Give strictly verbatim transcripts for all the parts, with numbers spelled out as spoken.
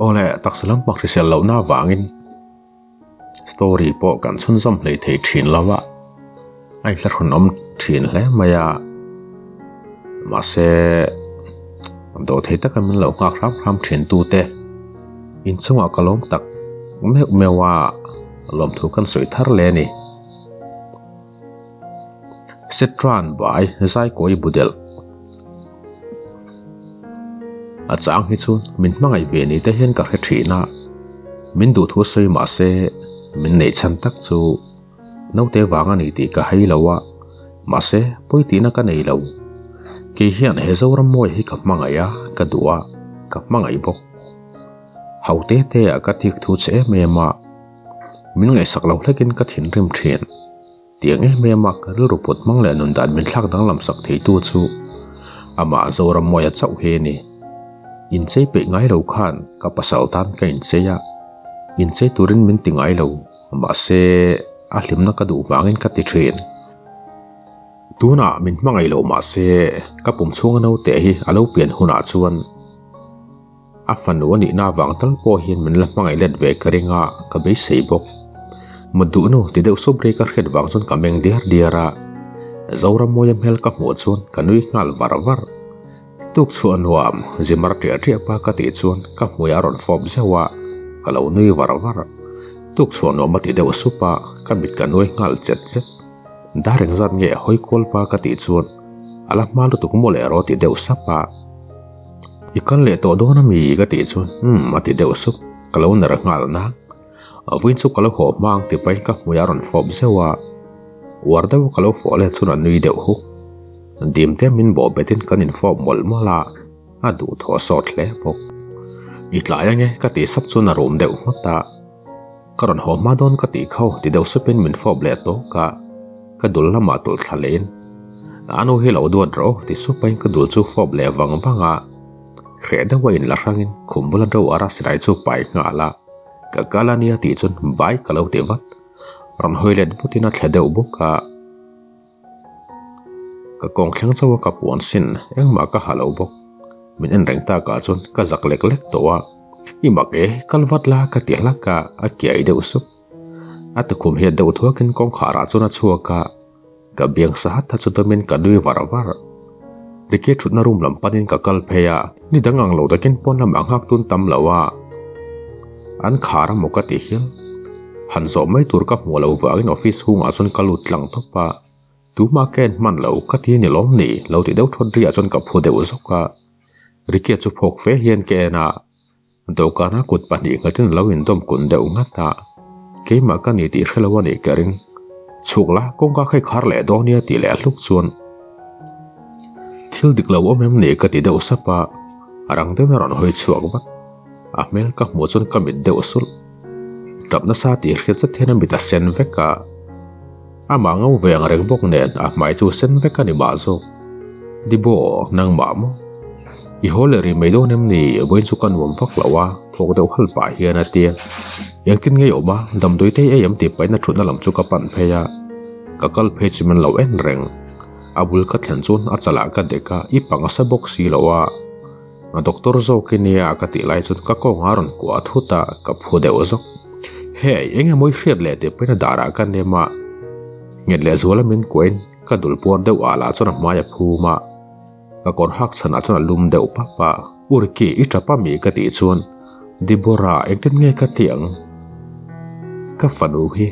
Ole taksalam pakrisel lau na wangin story po kan sunzam lei thei thin lawa ai thar hunom thin hle maya mase do thei tak min lau ka khram khram thin tu te in chunga kalom tak me mewa lom thu kan soi thar le ni setran bai zai koi budel a chang hi chun min hmangai ve ni te hian ka khe thina min du thu soi ma se min nei chan tak chu no te wanga ni ti ka hei lawa ma se poiti na ka nei lo ki hian he zoram moi hi ka hmangai a ka duwa ka hmangai bok hau te te a ka thik thu che me ma min ngai sak lo hlekin ka thin rim thien tiang e me ma ka ru pot mang le nun dan min thlak dang lam sak thei tu chu ama zoram moi a chau he ni in chế bị ngay đầu khan các bà sầu tan cái in chế ya in chế tu rin mình tiếng ngay đầu mà sẽ ăn liếm nó cái đủ vàng in cái tê chuyện tu na mình mang ngay đầu mà sẽ các bụng xuống nấu tệ hi ăn lâu biển hôn ăn chuan áp phần nấu nị na vàng tấn po hiền mình làm mang ngay lên về cái ringa cái bế sấy bốc một đủ nấu thì đều số bể các khét vàng chuan cả mèn điar điara dầu ram môi em hel các muối chuan cả núi ngal vả vả tuk chuan wam zimar tia tia pa ka ti chuan ka hmui aron fop zewa ka lo nui war war tuk chuan wam ti deuh supa ka bit ka noi ngal chet chet dareng zam nge hoi kol pa ka ti chuan ala ma lu tuk mole ro ti deuh sapa ikan le to do na mi ka ti chuan hm ati deuh sup ka lo nar ngal na awin chu ka lo ho mang ti pai ka hmui aron fop zewa war deuh ka lo fo le chuan an nui deuh hu điểm thế mình bỏ bê tin cần inform một mà là à đủ thọ sót lẽ bộc ít lại anh ấy các tí sắp xuống là rộm đều mất ta các đoàn họ mà đón các tí khâu thì đều sắp bên mình inform lẽ tốt cả các đồ là mà tụt thà lên anh ôi lão đuôi rõ thì sắp bên các đồ chú inform lẽ vắng vắng à khẽ đã quay lại rằng không bao lâu ở ra sẽ lại chú bài ngã là các cái là nia tí chun bài các lâu thì vắt còn hơi lên vút thì nó sẽ đều bốc cả các con kháng cho các bọn sinh em mà các halo bốc mình anh đánh ta cả chôn các giặc lệch lệch toa im mà cái các vật la các tiền la cả à kia đều sụp à từ cùng hiện đều thua kinh con khả ra chôn à chua cả các biếng sát thật cho tôi mình cả đuôi vả vả để kia chút narum làm panin các cal pea ni đang ngang lâu đã kinh pon làm ăn hắc tuôn tâm lâu à anh khả ra một cái tiền hắn rõ mấy tuổi các mùa lâu vợ in office hung à chôn các lụt lằng tóc pa tu ma ken man lo ka ti ni lom ni lo ti deu thon ria chon ka phu deu zoka rike chu phok ve hian ke na do ka na kut pa ni ka tin lo in dom kun deu nga ta ke ma ka ni ti hrelowa ni ka ring chuk la kong ka khai khar le do nia ti le luk chon thil dik lo om em ni ka ti deu sapa arang de na ron hoi chuak ba a mel ka mo chon ka mit deu sul tap na sa ti hre chat thena mit a sen ve ka ama ngau veng reng bok nen a mai chu sen vek ani ba zo di bo nang ma mo i holeri mai do nem ni boin chu kan wom phak lawa thok deuh hal pa hian atia yakin ngei oma dam doi te em ti paina thutna lam chu ka pan pheya ka kal phe chimen lo en reng abul ka thlan chun a chala ka deka i panga sa box hi lawa a doctor zo kenia ka ti lai chun ka ko ngaron ku a thuta ka phu deuh zo he enge moi hriat le te paina dara ka nema nghiệt lệ rồi là mình quên các đồ bỏ đều ở lại cho nó mai phù mà các con hắc sanh cho nó lùm đều bắp bả urki ít ra bám mì cái tí chuồn đi bờ ra anh tin nghe cái tiếng các phần u hi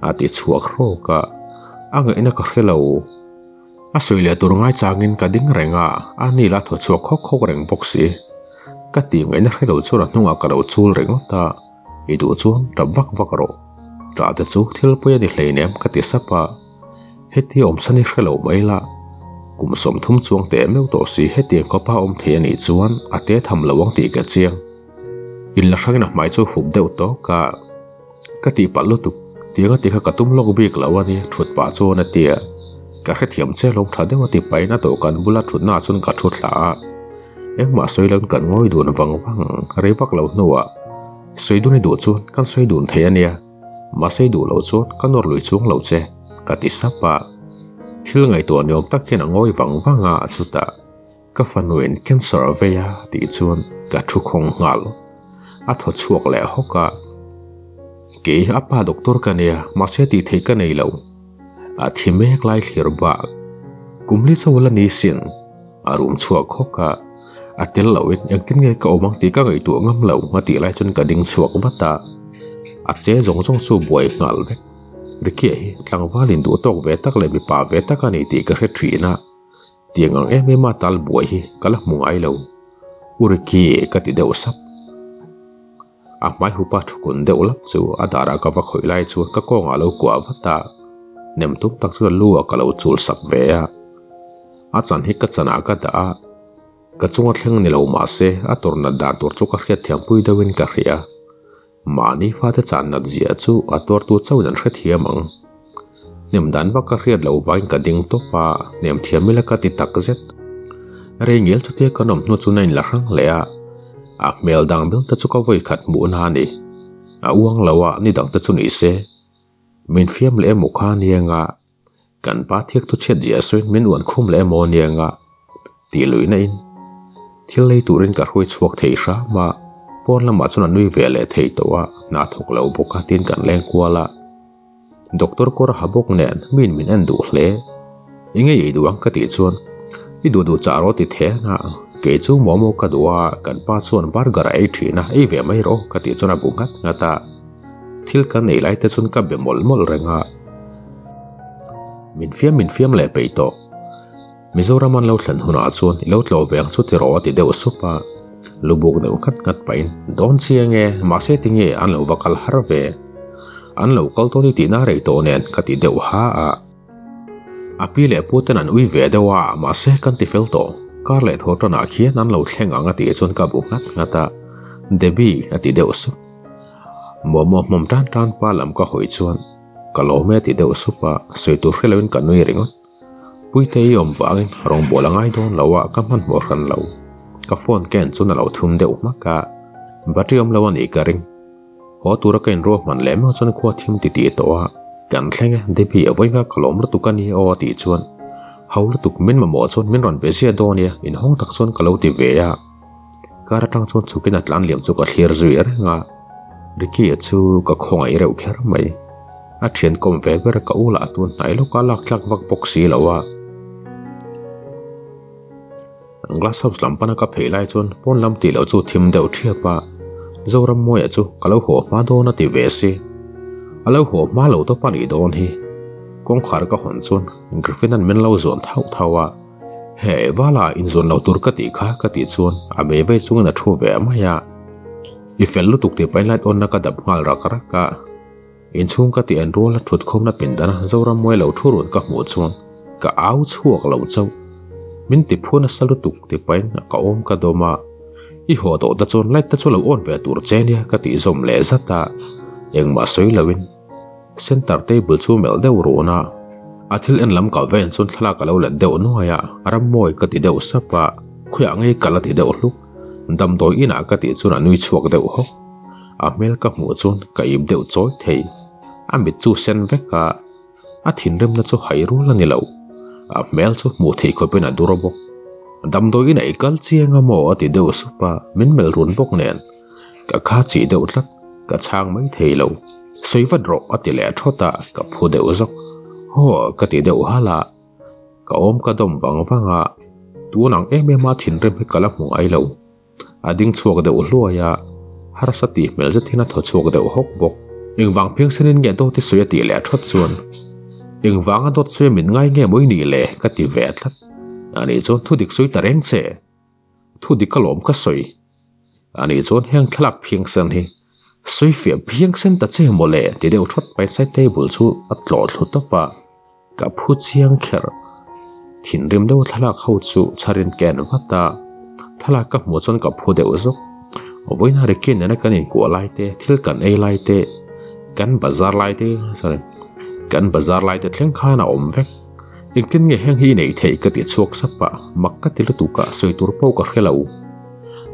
à tí chuột khô cả anh ấy nó có cái lâu à suy lệ tụi ngay trang in cái đinh rèn à anh này là thuật chuột khóc khóc rèn bốc xì cái tiếng ấy nó cái đầu chuột nó ngả cái đầu chuột rèn ta ít đồ chuột đập vắt vắt rồi trả tiền chú thiếu bây giờ lấy ném cái tiền sắp à hết thì ông sanh khởi lỗ mấy lạ cũng sớm thung chuông té mèo tổ xí hết tiền có ba ông thế này chuan à té thầm là ông tỷ cái chiang in là khác nào máy cho phục đều to cả cái tỷ bát lót tục tiếng cái tỷ khác tung lốc biếc là vậy chuột bả cho nè tía cái khách hiểm xe lông thà đấy mà tỷ bảy nát tổ cần bula chuột na xuân cả chuột lạ Em mà xoay lăng cận ngôi đồn vắng vắng rê vắc lâu nô ạ. Xoay đồn này đổ chôn căn xoay đồn thế anh ạ. Mà xoay đồn lâu chôn căn nọt lùi xuống lâu chê cả tí sắp ạ. Khi là ngày tuần nhóm tắc khiến ngôi vắng vắng ạ chút ạ. Các phần nguyện khen sở về ạ tí chôn cả trục hồng ngã lô. Á thuật chuộc lẽ hốc ạ. Kể áp bà doctor cân ạ mà xe tí thấy cân ấy lâu. Á thì mẹ lại khỉ rô bạc. Cũng lý sâu là ní xin. Á rùm chuộc hốc ạ. A à, tiếng lẩu những cái nghe cậu mang tí các người tuổi ngâm lẩu mà tí lại chân cả đình chuộc vắt ta. A chế giống trong số buổi ngả lách. Rồi kia thằng vá liền đũa tóc vé tắc lại bị bà vé tắc anh ấy tí các hết chuyện à. Tiếng ngang em em mà tal buổi cả là mùng ai lẩu. Rồi kia cái tí đều sắp. À mai hôm ba chục con đều lắc rồi à đã ra các vác khởi lại chuột các con ngả lẩu quả vắt ta. Ném túc tắc giữa lúa cả lẩu chuột sập vé à. À chẳng hết cái chân à cái đã. Các chúng thằng này lâu mà xe, à tuần nát đã tuột xuống các khía thiam bùi đầu in các khía, mà ní phát ra chán nát dễ chú, à tuột tuột sau đến khía thiam măng. Niệm đàn và các khía lâu vang cả đinh top và niệm thiam mới là các tít tắc zết. Rồi nghe cho tiếc con ông nuốt xuống nên là khăng lẽ, à mail đang biết tất chúng có vây khát muôn hà đi, à uang lâu à ní đang tất chúng ít xe, mình phiền lẽ mộc hà nghe ngà, cần ba thiếc tuột chết dễ suy mình uốn khum lẽ mòn nghe ngà, tỷ lưỡi này. Thì lấy tụi rinh cả khôi chuộc thầy ra mà bọn là mà cho nó nuôi về lại thầy tỏa nà thuộc lâu bộ cá tiên cản lên qua lạ. Doctor có ra hạ bốc nền mình mình ăn đủ lẽ. Ý nghe ý đoán cả tỷ chuôn. Ý đồ đồ trả rõ tỷ thế nà. Kể chú mô mô cả đùa cản ba chuôn bát gà ra ấy trí nà ý về mấy rõ cả tỷ chuôn à bụng ngắt ngà ta. Thì cả nấy lại ta chuôn cả bề mồl mồl ra ngà. Mình phiếm mình phiếm lại bày tỏ. Mình dâu ra màn lâu lần hồn á chôn, lâu lâu vẹn chút thì rõ thì đều xúc à. Lâu buộc đều khát ngắt bánh, đón chia nghe, mà sẽ tình nghe ăn lâu và cắt hát về. Ăn lâu cắt tốt thì tí ná rầy tổ nền, cắt thì đều há à. À bí lệ bố tên ăn uy về đều à, mà sẽ cắt thì phêl tổ. Các lệ thốt ra nạ khiến ăn lâu khen ngã ngã tí chôn cả buộc ngắt ngã ta. Để bí ngã tí đều xúc. Mồm mồm mồm tràn tràn ba lắm cả hội chôn. Cả lâu mẹ tí đều xúc à, xoay tù khế lâu cả nuôi ringot. Bùi tay ông vãng rong bộ là ngay đón lâu ạ các măn bộ khăn lâu. Các phôn kèn xuống là lâu thùm đều mắc ạ. Và trí ông lâu ăn ý cả rinh. Hóa tù ra kênh rô màn lém hóa cho nên khóa thêm tí tí tổ ạ. Gắn lênh để bị ở vây ngạc lộm rất tù cân hi ô tí chuôn. Hấu rất tù mình mà mỏ chuôn mình rõn về xe đô nè. Ín hông tạc chuôn cả lâu tí về ạ. Cả ra trăng chuôn chú kênh nạt lãn liềm chú cả thịa rủi ạ ngạ. Để kia chú cả khóng ấy rèo khẽ rắm ấy. Á thiền công về với ra cậu lạ tuôn nãy lúc cá lạc lạc vắc bốc xí lâu ạ. Glasshouse làm bana cặp hệ lại chôn bốn năm tỷ lậu chu thìm đều chia ba dâu răm môi ở chu cả lâu hổ má đô na tỷ về xí à lâu hổ má lậu tóc pan ý đôn hi con khar cả hòn chôn Griffin ăn men lâu dồn thâu thâu à hệ vả là in dồn lậu tur cả tỷ khá cả tỷ chôn à bé về xuống là thua vẻ mày à y phèn lúc tục thì phải lại ôn na cả đập ngal ra cả cả in xuống cả tỷ ăn rô là chuột không na pin đan dâu răm môi lậu thua ruột cả một chôn cả áo chuộc lậu châu mình tiếp hôn là sao tục tiếp bánh là cậu ôm cả đồ mà ý họ tổ ta chôn lại ta chôn là ôn về tuổi trẻ nha các tỷ dòng lẽ rất ta nhưng mà suy là win sen tạt tây bự chu mèo đeo rùa na à thil anh làm cả ven chôn thla cả lâu là đeo nuôi à ram mồi các tỷ đeo sấp à khuya ngay cả là tỷ đeo lúc đâm tối ý nã các tỷ chôn là nuôi chuộc đeo hốc à mèo các mùa chôn cả im đeo chối thầy anh biết chu sen vét cả à thìn rem là chu hải rú là người lâu à mèo số một thì khỏi bên là đua bốc, đâm đôi cái này cắn chia ngang mỏ thì đều số ba, miếng mèo ruột bốc nền, cả khá chỉ đều lắc, cả sang mấy thì lâu, suy vật rộ thì lẽ thốt ta, cả phù đều dốc, họ cả thì đều há lạ, cả ôm cả đồng vàng vàng à, tu nàng em em mà thìn rem hết cả lắc mỏ ai lâu, à đinh chuột đều lúa ya, hara sát thì mèo rất thiên là thọ chuột đều hốc bốc, nhưng vàng phiên sinh nên nghe đâu thì suy thì lẽ thốt xuân. Nhưng vãng anh tốt xuyên mình ngay nghe mới nỉ lệ các tỷ vẹt lắm. Anh ấy chôn thu địch suy ta rèn xe. Thu địch cả lộm các suy. Anh ấy chôn hẹn thật phiên sân hình. Suy phía phiên sân ta chế mô lệ thì đều chốt bánh sai tê bụi chú ắt lọ chú tóc bạc. Cả phút chiang khẽr. Thỉnh rìm đều thật là khâu chú chá rèn kèn vắt ta. Thật là các mùa chôn cả phút đều dốc. Với nà rì kênh nè nè kênh của lại tê, thịt cần ai lại tê. Cần bà giá lại tê. Cán bà giá lại để thằng khá nào ổn vách. Nhưng kinh nghe hẹn hi này thấy cái tiết suộc sắp bạ. Mặc cái tiết lưu tù cả xoay tù rô bầu cả khé lâu.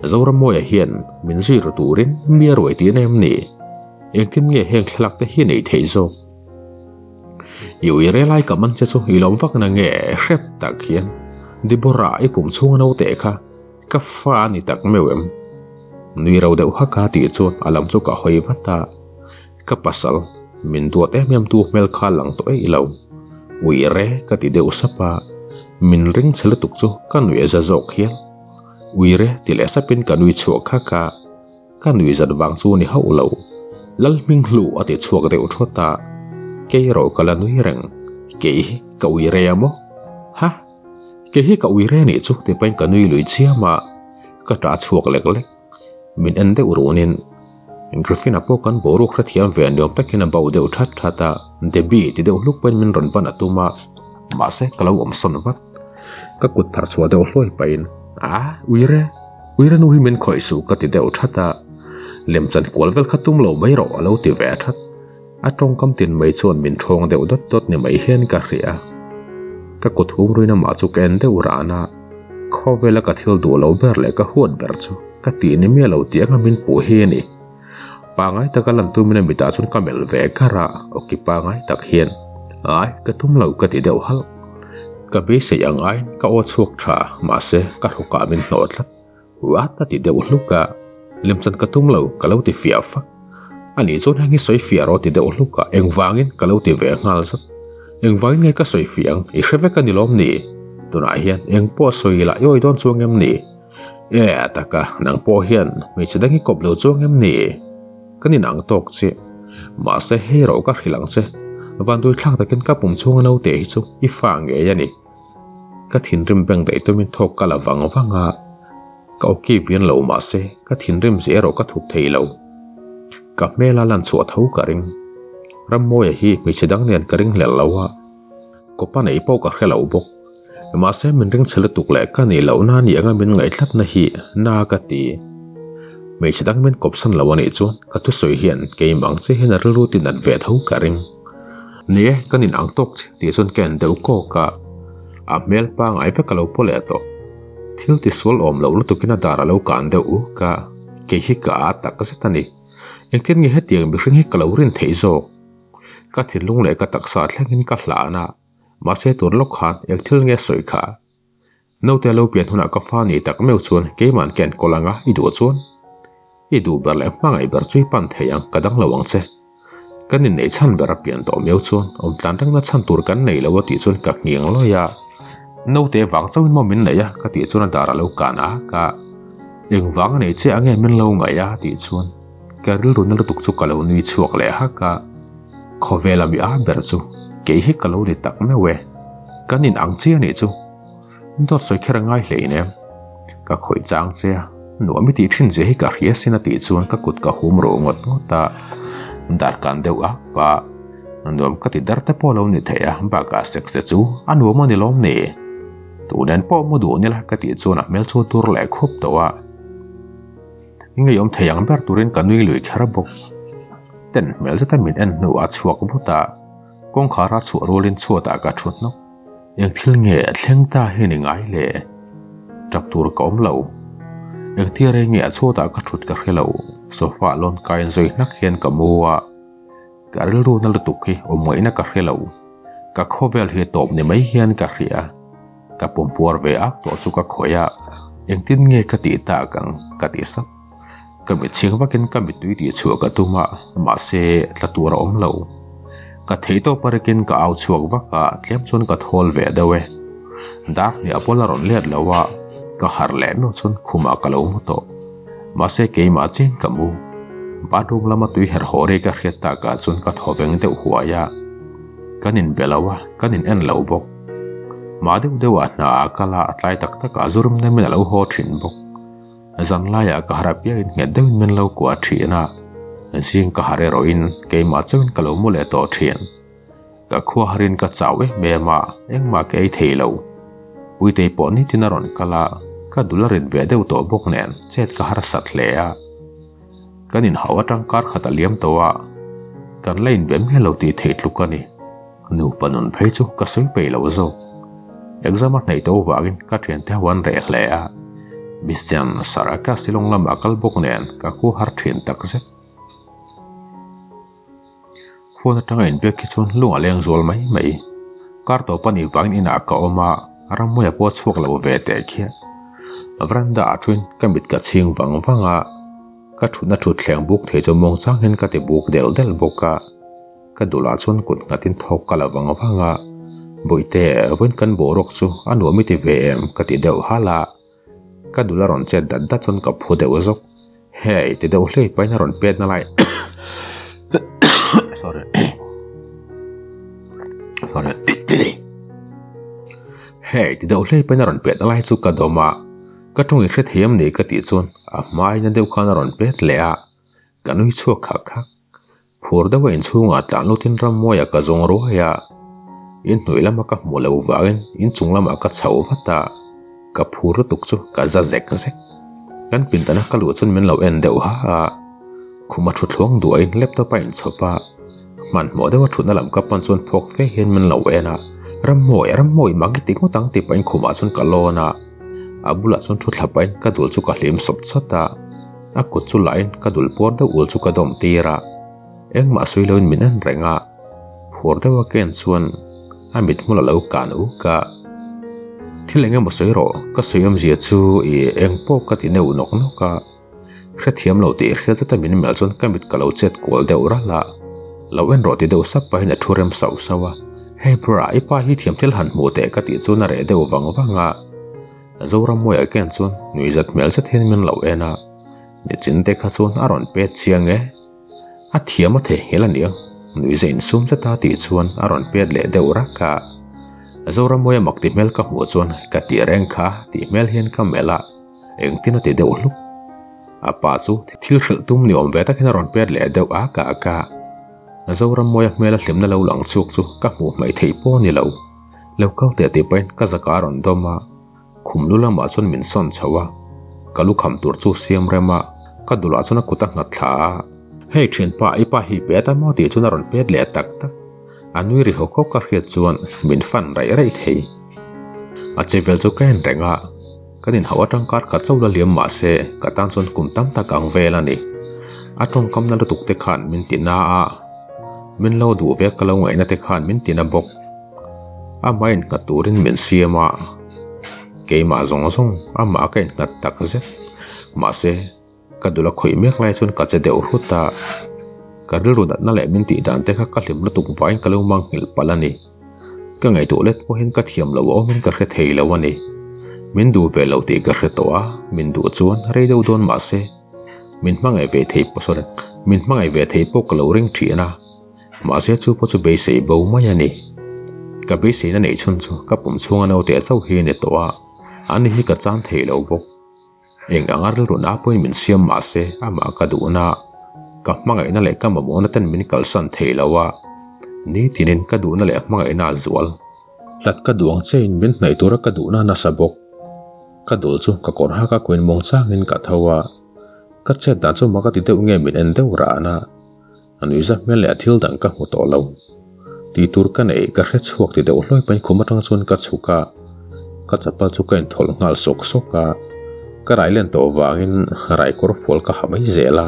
dấu râm môi ở hiền mình gì rồi tủ đến mía rồi tiếng em nỉ em kiếm nghề hèn lạc để hiền nỉ thấy rồi yêu ý lai cả mặn chết rồi ý lóng vắt là nghề xếp tạc hiền đi bỏ ra ấy cũng xuống nấu tệ kha cà pha nỉ tạc mèo em nuôi rau đậu hắc cá tỉ chuột à làm cho cả hơi vắt ta cà pasal mình tuột em em tuột mèo kha lằng tối ý lầu uy re cả tỉ đậu sapa mình ring sẽ lật tục cho cả nuôi ra dọc hiền uy re thì lẽ sắp bên cả nuôi chuột kha cả cả nuôi giật vàng xu nỉ hậu lầu lal minh lụ ở tỉ chuột đậu chuột ta cái rồi cả là nuôi rằng cái cậu uy re mốc ha cái hi cậu uy re nỉ chuột thì bên cả nuôi lưỡi chia mà cả trả chuột lẹt lẹt mình ăn theo rượu nên Griffin apo kan boru khrathiam về anh được takin bao đều thắt thắt ta debi thì đều lúc bên mình run ban atuma mà sẽ kalau om son vắt các cuộc thảo xua đều lôi pain à uy re uy re nuhi mình khởi sự các thì đều thắt ta lem chân quấn vel khatum lâu mấy rọ lâu thì vẽ thắt à trong cam tiền mấy xuân mình tròn đều đốt đốt như mấy hiên cả rìa các cuộc hung rồi nằm mà chụp anh đều rana khó về là các thiếu đồ lâu bẹt lại các huột bẹt chứ các tí này mía lâu tiếc là mình bổ hiền này pangai ta kalan tu mình bị ta sun camel về kara ok pangai ta hiền ai cái thum lâu cái tí đều hal cái bé sẽ ăn ai cái ốt suộc trà mà sẽ các hộp cá mình nốt lắm quá ta tí đều lúc cả lâm chân cái thum lâu cái lâu thì phía phắc anh ấy chốt hàng cái soi phía rồi tí đều lúc cả anh vang in cái lâu thì về ngal rất anh vang ngay cái soi phía anh sẽ về cái đi lom nỉ tôi nói hiền anh bỏ soi lại rồi đón xuống em nỉ yeah ta cả nàng bỏ hiền mình sẽ đánh cọp lâu xuống em nỉ cái nền nắng tóc chứ mà sẽ hay rầu các khi lắng chứ và đôi thằng ta kiến các vùng xuống nấu tệ chứ ít phàng nghệ vậy nè các thìn rim bèn để tôi mình thọc cả là vắng vắng à cậu kia viên lầu mà sẽ các thìn rim dễ rầu các thuộc thầy lầu các mẹ là lần sửa thấu cả ring ram môi hi mình sẽ đăng nền cả ring lẻ lầu à có pan ấy bao cả khi lầu bốc mà sẽ mình ring sẽ lật tục lại cái này lầu na nhẹ ngang bên ngày thấp na hi na cái gì mấy chị đang bên cọp sân là quan hệ chốn các thứ sôi hiện cái mảng sẽ hiện là rơi rơi tiền đặt về thấu cả ring nè cái nền ăn tóc thì chốn kèn đều có cả à mèl pa ngay phải cả lâu po lẹ to thiếu thì suol om lâu lúc tụi kia đã ra lâu cản đều cả cái gì cả tất cả sẽ tan đi nhưng khi nghe hết tiếng bị khiến hết cả lâu rin thấy rồi các thằng lung lẹ các tặc sát lên những các lạ na mà sẽ tuột lốc hạt nhưng thiếu nghe sôi cả nấu theo lâu biến hôm nào các pha này tặc mèo chốn cái mảng kèn cô langa đi đuổi chốn ý đồ bờ lẽ mang ai bờ truy pan thấy rằng cả đằng lầu xe cái nền này chăn bờ biển đỏ miêu chuồn ông tan đang nó chăn tour cái này là vợ tỷ chuồn cặc nghiêng lo ya nấu té vắng sau mình mà mình này ya cái tỷ chuồn đã ra lâu cả ná cả nhưng vắng này chỉ anh em mình lâu ngày ya tỷ chuồn cái rượu rồi nó tục chúc cả lâu nuôi chuộc lẽ ha cả khó về làm gì á bờ chu cái hết cả lâu để tặng mẹ về cái nền ăn chia này chu đó soi cái ngay lệ em cả khỏi trang xe nỗi mi tí trên dễ cả khía xin tí chuan các cột cả hôm rồi ngót ngót ta đặt cản đều ác và nỗi các tí đặt tay polo nít thấy à bà cả sex sẽ chú anh uống mà nít lom nè tụi đàn po mua đồ nít là các tí chuan à mèo chuột tour lại khốp tàu à nhưng ngày ông thấy anh bé tụi lên cả nuôi lười khara bốc tên mèo rất là mình ăn nấu ăn chuộc vô ta con khara chuột rồi lên chuột ta cả chuột nó nhưng khi nghe thằng ta hiền như ai lệ chặt tour cả ông lâu những tia rơi nhẹ xô tạo các chuột các cái lẩu sofa lon cay rồi nắc hiền cả mua cả đứa luôn nó lật tục khi ôm mấy nó các cái lẩu các kho vel hiền tổm để mấy hiền các rìa các bồn bùa về ác tổ su các khối ạ những tin nghe các tỷ tạ càng các tỷ sắc các bị chiến bắc kinh các bị túy tỷ chùa các tu mạ mà xe là tua ra ôm lẩu các thấy to bắc kinh các áo chùa bắc cả tiêm chôn các thol về đâu ấy đáp thì apol là rộn liệt lẩu ạ các hạt lén nó chôn khum ác lâu một tổ mà sẽ kể mà trên cả mu ba đom là mà tuy hệt hồ rê các khét ta cả chôn các thọ vẹn đều hoa ya cái nền bè lâu cái nền ăn lâu bốc mà đều đều ăn na cả là lại tắc tắc cả zoom nên mình lâu hồ chín bốc rằng là ya cả hạt bia nghe đều mình lâu quá chín à riêng cả hạt roin kể mà chôn cả lâu mu lệ tổ chín cả khoa hạt rin cả cháu ấy mẹ mà em mà cái thề lâu buổi tây bọn nít nà rón cả là các đô la rên về đều tổ bốc nén chết cả hạt sạt lẻ cái nền hậu trang cát khát liếm toa cái lên bếm nghe lâu thì thịt lúc cái này nụ bần phê chú cái suy bể lâu rồi những ra mắt này tôi vào cái chuyện theo quan rẻ lẻ Bistian saraka silong lam akal boknen kaku harthin takse phone tangain be kichun lunga leng zol mai mai karto pani wang ina ka oma ramoya po chuk law ve te khia avranda atwin kamit ka ching wang wanga ka thuna thu thleng buk the chomong chang hen ka te buk del del boka ka dula chon kut ngatin thok kala wang wanga boite wen kan borok chu anu mi te vem ka ti deu hala ka dula ron che da da chon ka phu de ozok hei te deu hlei paina ron pet na lai sorry sorry hei te deu hlei paina ron pet na lai chu ka doma ka thungi hret hem nei ka ti chon a mai na deu khana ron pet le a kanui chu kha kha phur da wen chunga tlan lo tin ram moya ka jong ro ya in hnoi lama ka hmu lo wangin in chung lama ka chho vata ka phuru tuk chu ka za zek zek kan pin tana ka lu chun men lo en deuh ha khuma thu thlong duai laptop a in chopa man mo dewa thuna lam ka pan chon phok fe hen men lo ena ramoi ramoi magi tik motang te pain khuma chun ka lona abula chon thu thlapain ka dul chu ka hlem sop chata a kut chu lain ka dul por da ul chu ka dom tira engma suiloin min an renga phur dewa ken chuan amit mula lau kan uka thilenge mosoiro ka soyam zia chu e engpo ka ti neu nok noka khretiam lo te khreta min melchon kamit kalau chet kol deura la lawen ro ti deu sap paina thurem sau sawa hei bra ipa hi thiam thil han mu te ka ti chu na re deu wang wanga zoram moya ken chun nuizat melsa thin min lo ena ni chin te kha chun aron pe chiang e a thiam a the helania nuizain sum chata ti chuan aron pet le deura ka zora moya makti mel ka hu chuan ka ti reng kha ti mel hian ka mela engtina te deuh lu apa chu thil hrel tum ni om ve takin aron pet le deuh a ka ka zora moya mela hlimna lo lang chuk chu ka mu mai thei po ni lo lo kal te te pain ka zaka ron doma khumlu lama chon min son chawa kalu kham tur chu siam rema ka dula chona kutak na thla hei thin pa ipa hi peta mo ti chuna ron pet le tak tak anui ri hokho ka hriat chuan min fan rai rai thei a chevel chu ken renga kanin hawa tangkar ka chola liam ma se ka tan chon kum tam tak ang vel ani atong kam na lutuk te khan min tina a min lo du ve kalo ngai na te khan min tina bok a main ka turin min siama keima zong zong ama ka in kat tak zet ma se kadula khoi mek lai chun ka che deuh huta kadiru na le min ti dan te kha ka hlim lutuk vain ka lo mang hil palani ka ngai tu let po hin ka thiam lo o min ka hre thei lo ani min du ve lo ti ka hre to a min du chuan rei do don ma se min mangai ve thei po sor min mangai ve thei po ka lo ring thi na ma se chu po chu be sei bo ma ya ni ka be sei na nei chun chu ka pum chunga no te chau hi ne to a ani hi ka chan thei lo bok eng angar ru na poin min siam ma se ama ka du na ka mangai na le ka ma mo na tan min kal san thei lawa ni tinin ka du na le mangai na zual lat ka duang chein min nei tura ka du na na sabok ka dul chu ka kor ha ka koin mong chang in ka thawa ka che da chu ma ka ti te unge min en deu ra na anui za mel le athil dang ka hu to lo ti tur ka nei ka hre chuak ti deuh hloi pain khuma tang chun ka chuka ka chapal chuka in thol ngal sok soka ka rai len to wangin rai kor fol ka hamai zela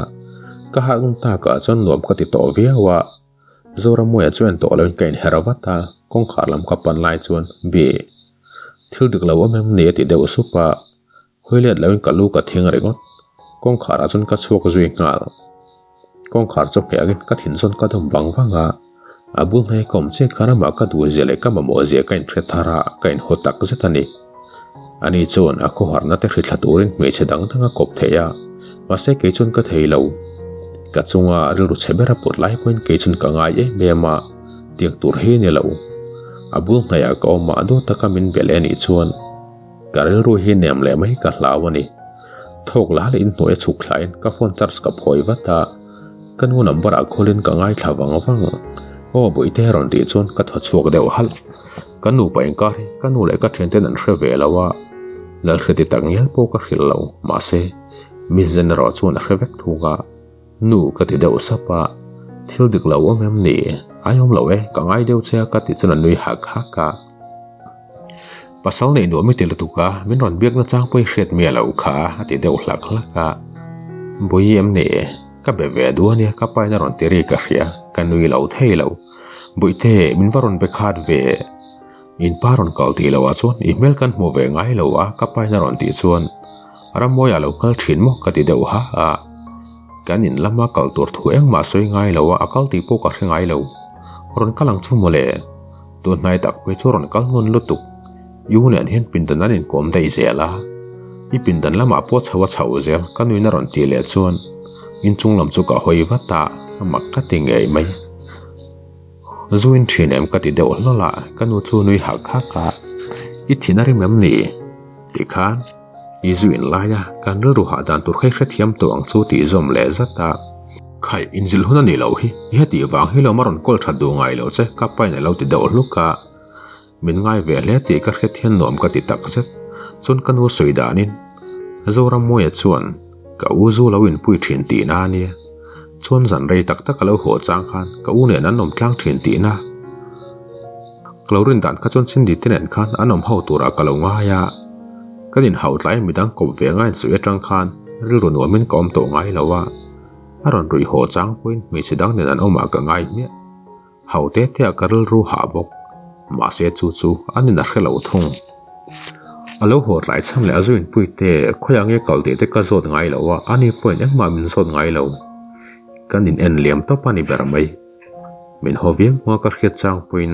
ka hang ta ka chon nom ka ti to viawa zora moya chuan to lon kain herawata kong kharlam ka pan lai chuan be thil dik law mem ne ti deuh supa hoilet lawin ka lu ka thing rengot kong khara chun ka chuk zui ngal kong khar chok pe agin ka thin chon ka dum wang wanga abul nei kom che khara ma ka du zele ka ma mo je kain thethara kain hotak zetani ani chon a ko harna te hrithat urin me chedang tanga kop theya ma se ke chun ka theilo ka chunga ril ru chebera pot lai point ke chun ka ngai e mema tiang tur he ne lo abul naya ka ma do takamin bel ani chuan karil ru hi nem le mai ka hlawani thok la le in noi chuk hlain ka phone charge ka phoi wata kanu number a kholin ka ngai thlawang awang o boite ron ti chun ka thachuk deuh hal kanu pain ka kanu le ka thenten an hrevelawa la khati tangyal po ka khillo ma se mi general chuna hrevek thuga nu ka ti deuh sapa thil dik law mem ni ayom lawe ka ngai deuh che ka ti chuna nui hak haka pasal nei no mi tel tuka min ron biak na chang poi hret mi ala ukha ati deuh hlak hlaka boi em ne ka be ve duania ka pai na ron tiri ka hria ka nui lo thei lo boi te min varon be khat ve in paron kal ti lo a chuan email kan hmu ve ngai lo a ka pai na ron ti chuan ramoi alo kal thin mo ka ti deuh ha a kan in lama kal tur thu eng ma soi ngai lo a kal ti po ka hrengai lo ron kalang chu mo le tu nai tak pe chu ron kal mon lu tuk Yunian hin pindan na rin kom day zela. Ipindan lama po chawa chawa zel kanwi na ron tili at suan. Inchung lam chuka hoi vata magkating ay may. Zuin chinem katidew lola kanu chunui hakaka. Iti na rin mem ni. Tikan, izuin laya kanluruha dan turkay kretiyam to ang chuti zom le zata. Kay inzilhuna nilaw hi. Ihati vang hilaw maron kol chadu ngay law che kapay nilaw tidew luka. Mình ngay về lẽ thì các khách thiên nộm các tỷ tạc rất chôn căn vô sợi đá nên dâu ra môi ở chuồn cả u du lâu in bụi chuyển tỷ na nè chôn dần rây tạc tắc cả lâu hổ trang khan cả u nền ăn nộm trang chuyển tỷ na lâu rin đàn các chôn xin đi tên nền khan ăn nộm hậu tù ra cả lâu ngay à các đình hậu trái mình đang cột về ngay sợi trang khan rư rồi nổi mình còm tổ ngay lâu à ăn rồi rủi hổ trang quên mình sẽ đang nền ăn ôm mà cả ngay nhé hậu tết thì cả rư ru hạ bốc mà sẽ chú chú anh nên đặt cái lẩu thùng. Ở lẩu hột lại xem là duyên bụi tê, khoe nghe cầu tê tê cá rốt ngay lẩu à, anh ấy bụi nhắc mà mình rốt ngay lẩu. Cái nên anh liếm tóc anh ấy bẻ mày. Mình hô viếng qua các khía trang bụi,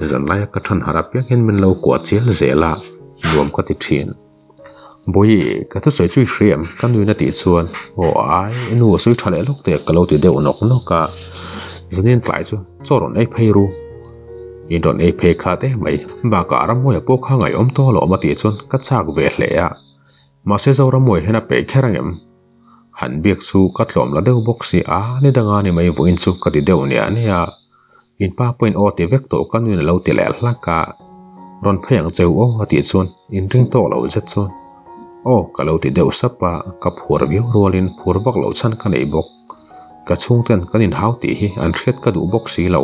dần lại các thân hara biết hiện mình lẩu quả chia dễ lạ, luôn có thịt chiên. Bụi cái thứ sợi chui xiêm, cái nuôi nó tịt xuân, ồ ai, nuôi sợi thà lẽ lúc tê cá lẩu tê đều nọc nọc cả, dần nên lại chứ, cho rồi ấy phê ru. In don e pe kha te mai ba ka ramoi po kha ngai om to lo ma ti chon ka chak ve hle a ma se zo ramoi hena pe kherangem han biak chu ka tlom la deu boxi a ni danga ni mai voin chu ka ti deu ni ania in pa point o te vek to kan ni lo ti le hlaka ron pheng cheu o ti chon in ring to lo zet chon o ka lo ti deu sapa ka phur bi rolin phur bak lo chan ka nei bok ka chung ten kan in hau ti hi an thret ka du boxi lo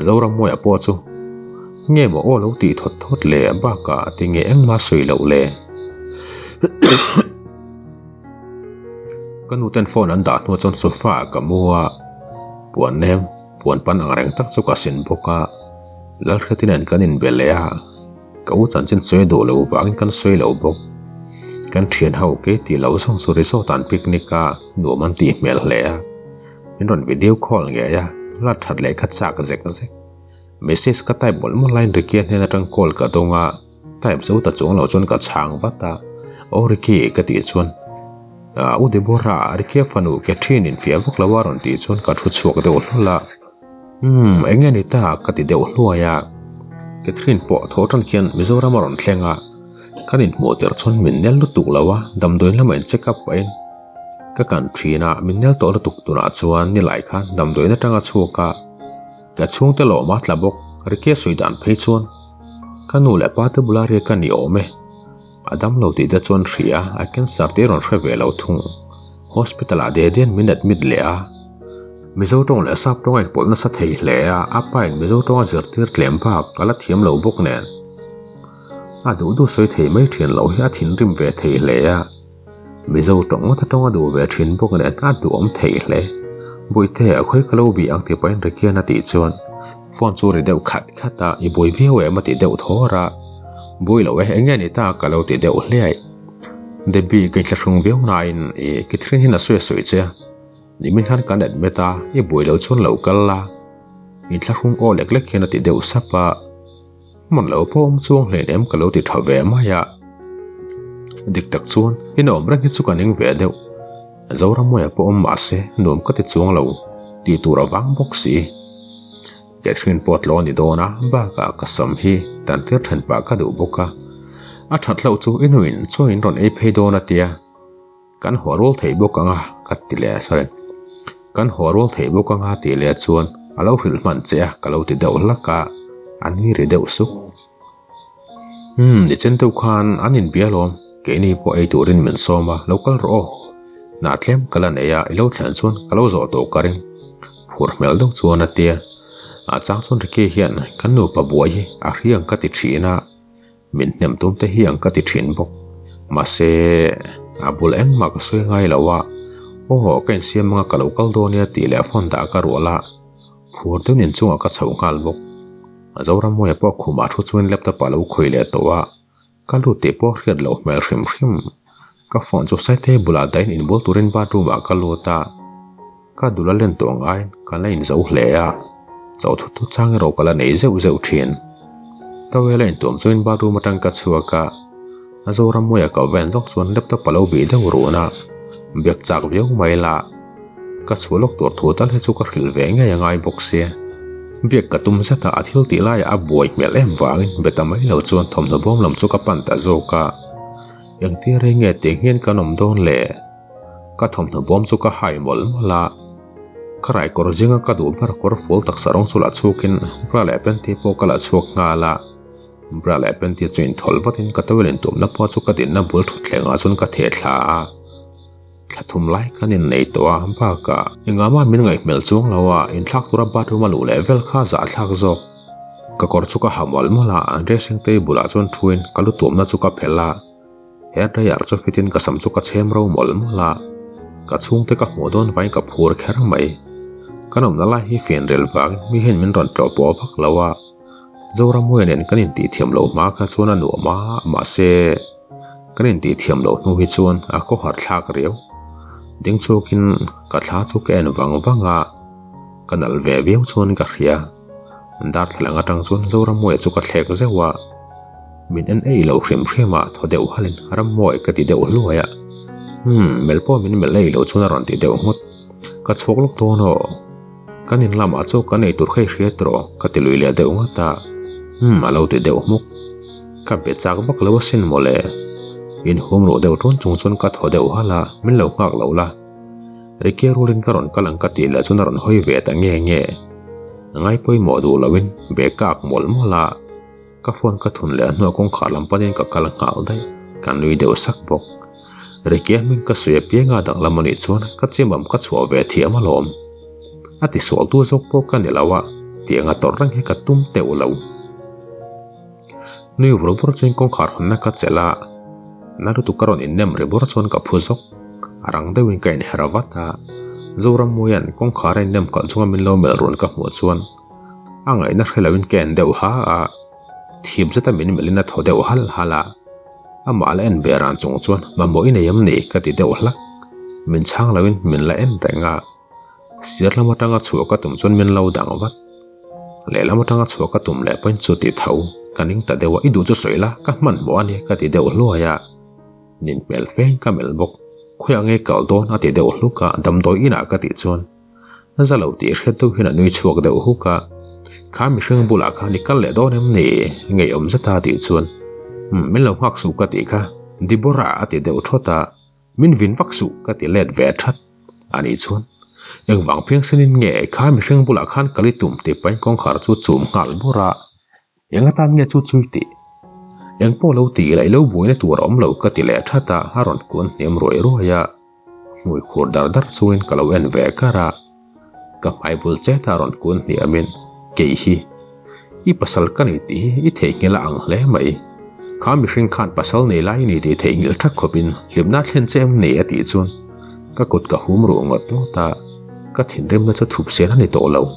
dâu răm môi ở po chu nghe mà ô lâu tị thuật thốt lệ ba cả thì nghe anh ma sưởi lậu lệ căn u tên phone anh đặt mua trong sofa cả mua buồn em buồn pan hàng rèn tắc cho cả xin bốc cả lát khi tin anh căn in bể lệ à cậu chẳng xin sưởi đồ lậu vàng căn sưởi lậu bốc căn thiền hậu kế thì lậu xong rồi đi sau tàn picnic à đồ mặn tị mệt lệ à đến đoạn video call nghe à là thật lẽ khát xa cái gì cái gì, message cái tai bốn mươi line được kia nên là trong call cả đông à, tai số tập trung là chọn cả sáng vắt ta, ở kia cái tiệt chọn, à u để bỏ ra ở kia phần u cái trên in phía vóc là vào rồi tiệt chọn cả chút xíu cái đầu là, um anh nghe này ta cái tiệt đầu luôn à, cái trên bỏ tháo trong kia mới ra mà rồi thằng à, cái nền mô tả chọn mình nên lúc tụ là wa, đâm đôi là mình check up vậy. Các cản trí nạ mình nhớ tổ là tục tù nạ chuan như lại khá nằm đối nát trang á chua cả. Cả chuông tới lộ mát là bốc, rồi kia suy đàn phê chuan. Các nụ lại bá tư bù la rìa càng yếu mê. Á đám lâu tí ra chuan trí á, á kén sạc tế rộn xe về lâu thùng. Hospital á đế điên mình đặt mít lẻ á. Mì dâu trông lẻ sắp trong ảnh bốn là sát thầy lẻ á, á bà ảnh mì dâu trông á dược tiết lẻm bạp, á lát thiếm lâu bốc nền. Á đủ đủ xoay thầy mấy thiền lâu á thính rìm về thầy lẻ á. Bây giờ trọng ngó thật trọng ngó đủ về chuyến bốc nền át đủ ống thể lẽ. Bụi thể ở khuấy lâu bị ăn thì bói anh ra kia nà tỷ chuồn. Phong chú rì đều khát khát ta, y bụi viêu ế mà tỷ đều thó ra. Bụi lâu ế nghe nì ta cả lâu tỷ đều lẽ. Để bị kênh lạc rung viêu này, y kì thịnh hình là xuê xuê chê. Nì mình hắn cả nền mê ta, y bụi lâu chuồn lâu cả la. Y lạc rung ô lạc lạc kia nà tỷ đều sắp à. Một lâu bó ống chuông lên em cả lâu tỷ thảo vẽ mà ạ. Địch đặc xuân, khi nộm rất hít xúc cả những vẻ đều. Dấu ra môi ở bộ ôm mạ xe, nộm có thể xuống lâu. Đi tù ra vắng bốc xí. Kết xuyên bọt lô nì đô ná, ba cả cả xâm hi, tàn thiết thần bà cả đủ bốc à. Á thật lâu chú in huynh, chú in rộn ếp hay đô nà tìa. Căn hỏa rôl thầy bốc à ngà, cắt tì lè xa rên. Căn hỏa rôl thầy bốc à ngà tì lè xuân, á lâu hình mặn chè, cả lâu tì đậu lắc à. Án nghi rì đậu xúc. Ừm, để chân tâu khan, án nhìn bia lồm. Kể ni bộ ấy tụ rin mình xô mà lâu cắt rõ. Nà thêm cả lần ấy à, lâu thẳng xuân, cả lâu rõ tổ cả rin. Phụt mẹo đông xuân nà tìa. À chàng xuân thì kê hiện, cắn nụ bà bùa yi, à riêng cả tì trí nà. mình nhầm tôm tới hiang cái thịt chín bốc mà xe à bùn ăn mà cái suy ngay là wa ô cái xem mà cái lẩu canh đồ này tỷ lệ phun đã cái ruột lạ phù tới nhìn chung ở cái sầu ngal bốc mà dầu ram mua cái bọc khum mà chút xuyên lép tới bảo lẩu khơi lẹ toa cái lẩu tiệp bốc hiện lẩu mèo rim rim cái phun cho say thế bùn đã in bột turin ba rum mà cái lẩu ta cái đồ lên tuồng ai cái này in dầu lẹ à dầu thút thút sang rồi cái là nấy dầu dầu chín tao về lại tuồng xuyên ba rum mà trăng cắt xua cả nó dầu ram mua cái ven dốc xuống lép tới bảo lẩu bị đau ruột na việc chặt việc mày là các số lộc tuổi thua ta sẽ cho các khỉ vẽ ngay ngay bốc xe việc cả tung sát ta thiếu tỷ lai à buổi mẹ em vàng về ta mấy lầu chuồn thầm thầm bom lòng cho các bạn ta dô cả những tia rơi nghe tiếng hiên cả nồng đôn lệ các thầm thầm bom cho các hải mồm là các rải cỏ riêng các đồ vật cỏ phôi tạc sarong số là số kinh ra lại bên thì phố cả là số ngà là ra lại bên thì chuyện thổi vắt đến các tàu lên tụm nắp vào cho các điện nắp bớt thụt lệ ngã xuống các thể là là thùng lái cái nền này to hả ba cả nhưng ngắm mà mình ngày mệt xuống là wa in thắc tura ba thua mà lũ level khá giả thắc dọc các con số các hàm mồm là dressing table là chọn chuyên các lũ tụm nó số các pella hết đây ở chỗ phía trên các sắm số các xem rau mồm là các xuống tới các mô đôn vay các phù khé ra mày các nông nala hi phiền rel vàng mi hiện mình rộn trộn bỏ vác là wa dầu ra mua nền cái nền tí thiểm lỗ má các số là nụ má mà xe cái nền tí thiểm lỗ nuôi chôn à có hoạt thắc riếu tiếng chúc kinh cả thá chúc cái anh vắng vắng à cả nãy về biếu chôn cả khía đặt là ngã trăng chôn dâu ram mồi chúc cả thẹt dễ quá mình ăn ấy lâu xem xem mà thôi đều halen ram mồi cái thì đều lúa ạ hmm mệt po mình mệt lấy lâu chôn rồi thì đều mất cả chúc lúc to nó cả nên làm ăn chúc cả này tụt khai khía trọ cả thì lười lẹ đều ngắt ta hmm lâu thì đều mất cả biết chắc bác lâu xin mồ lẹ in hôm lộ đều trốn trốn trốn cắt họ đều hả là mình lâu ngạc lâu là để kia rô lên cả rộn cả lần cắt tỷ là chúng ta rộn hơi về ta nghe nghe ngay bây mỏ đồ là bên bé cạc mỏ mỏ là các phone cắt thun lẽ nó cũng khả lắm bắt đến cả cả lần ngạo đấy cả nuôi đều sắc bọc để kia mình cắt xuề bia ngà đặng làm một ít trốn cắt xiêm bầm cắt xóa về thiệp mà lòm à thì xóa tua dốc bọc cả để là vợ tiếng ngà tỏ răng hay cắt tung tẹo lâu nuôi vừa vừa trên con khả hơn cắt sẽ là nó tụt cả rồi ném rửa bát son cặp phơi sốc, răng tay bên cạnh hở vắt ta, dầu ram muối con khá rồi ném cạn xuống bên lò mèo ruột cặp muối son, anh ấy nát khi là bên cạnh đều há à, thiệp rất là mình mình nát họ đều hal hala, à mà lại anh về ran xuống son mà mỗi ngày em này cái đều lắc, mình sang là bên mình lại em đánh à, xiết là một trang cắt xua cắt tụm son mình lâu đằng vắt, lẽ là một trang cắt xua cắt tụm lại bên chỗ tiệt thầu, cái những ta đều ít đủ cho sợi là các mặn bỏ này cái đều lúa à. Nên mèo phèn cả mèo bọc, khoe nghe cậu đó nó thì đều lúc cả đâm tối ý nã cả tiệt chôn, nó ra lầu tiệt khi tôi khi là nuôi chuột đều hút cả, khá mình xương bù lạc thì cắt lệ đó ném nỉ, ngày ông rất ta tiệt chôn, mình làm hoặc sụp cả tiệt cả, đi bỏ ra thì đều thoát ta, mình vĩnh vắc sụp cả tiệt lệ vẽ thắt, anh ấy chôn, nhưng vắng phiên sinh nên nghe khá mình xương bù lạc khăn cái tụm tiệp bánh con khát chuột chùm ngả bỏ ra, những cái tan nghe chuột chui tiệt. Yang po lâu tì lại lâu buổi này tụi rõm lâu cái tì lệ chát ta há rộn cuốn niệm rồi rồi ya mùi khổ đar đar xuyên cả lâu ăn về cả ra gặp ai buồn chết há rộn cuốn niệm mình kì hi ít pasal cái này thì ít thấy nghe là ăn lẽ mày khá mình sinh khăn pasal này lại này thì thấy người chắc của mình hiểm nát lên xem nè tí chun các cột cả húm ruộng ngọt ngọt ta các thìn rem nó cho thụp xe nó này tổ lâu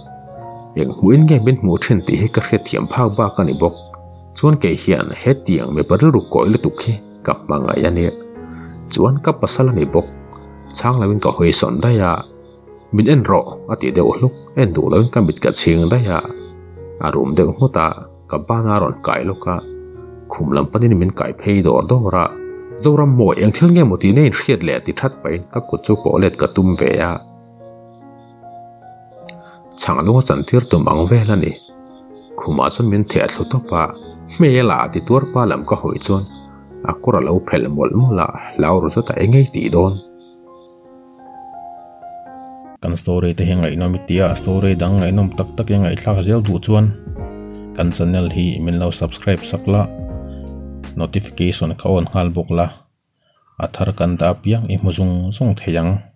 yang muốn nghe bên mùa trên thì các cái thiểm phao ba cái này bốc chuan kể hiện hết tiếng về bật rụt cõi là tục khi gặp mà ngày anh ấy chuan gặp bà sa là này bốc sáng là mình có hơi sọn đây à mình ăn rọ à thì đều lúc ăn đủ là mình cầm bịt cả xiềng đây à à rụm đều ngó ta cả ba na rọn cãi lúc cả khum lắm bận nên mình cãi phê đỏ đó ra dầu ram mồi ăn thiếu nghe một tí nên khiết lệ thì thắt phải các cột châu bỏ lẹt cả tum về à chẳng lúc chẳng thiếu tụm bằng về là này khum mà xuân mình thiệt số tóc à mẹ là thì tuột ba làm có hội chôn, à cô là lâu phải làm một mối là lâu rồi rất tại ngay tỷ đón. Căn story thì ngày nó mới tiếc story đang ngày nó tắc tắc ngày khác rất đủ chôn. Căn channel thì mình lâu subscribe sắc là notification khâu on hal bốc là, à thar căn ta biết em muốn dùng dùng thấy rằng.